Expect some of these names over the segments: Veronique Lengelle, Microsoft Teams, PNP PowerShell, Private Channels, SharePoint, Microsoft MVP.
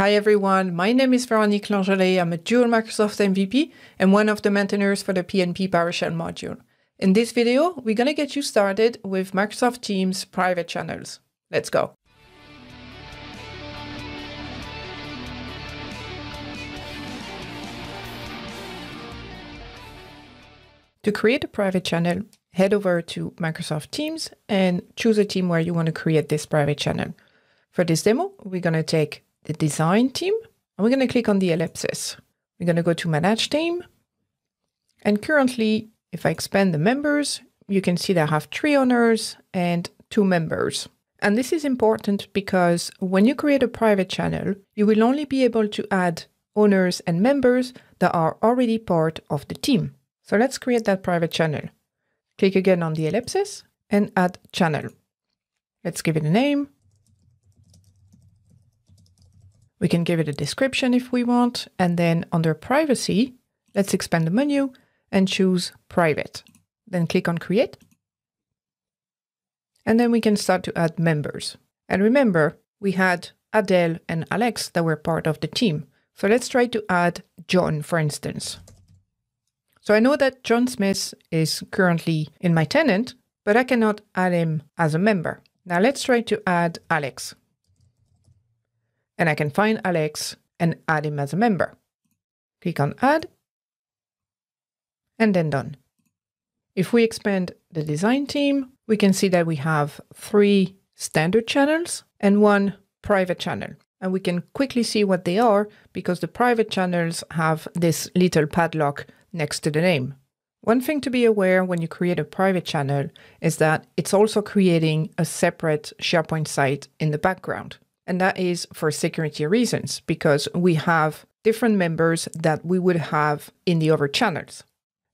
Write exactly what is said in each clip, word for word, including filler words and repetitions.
Hi everyone, my name is Veronique Lengelle. I'm a dual Microsoft M V P and one of the maintainers for the P N P PowerShell module. In this video, we're going to get you started with Microsoft Teams private channels. Let's go. To create a private channel, head over to Microsoft Teams and choose a team where you want to create this private channel. For this demo, we're going to take the design team, and we're going to click on the ellipsis. We're going to go to manage team. And currently, if I expand the members, you can see that I have three owners and two members. And this is important because when you create a private channel, you will only be able to add owners and members that are already part of the team. So let's create that private channel. Click again on the ellipsis and add channel. Let's give it a name. We can give it a description if we want, and then under privacy, let's expand the menu and choose private. Then click on create. And then we can start to add members. And remember, we had Adele and Alex that were part of the team. So let's try to add John, for instance. So I know that John Smith is currently in my tenant, but I cannot add him as a member. Now let's try to add Alex. And I can find Alex and add him as a member. Click on add, and then done. If we expand the design team, we can see that we have three standard channels and one private channel. And we can quickly see what they are because the private channels have this little padlock next to the name. One thing to be aware when you create a private channel is that it's also creating a separate SharePoint site in the background. And that is for security reasons, because we have different members that we would have in the other channels.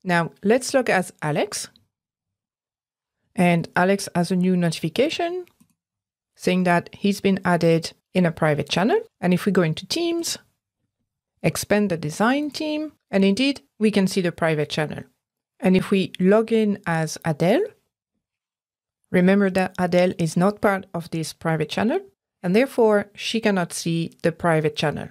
Now let's look at Alex. And Alex has a new notification saying that he's been added in a private channel. And if we go into Teams, expand the design team, and indeed we can see the private channel. And if we log in as Adele, remember that Adele is not part of this private channel, and therefore she cannot see the private channel.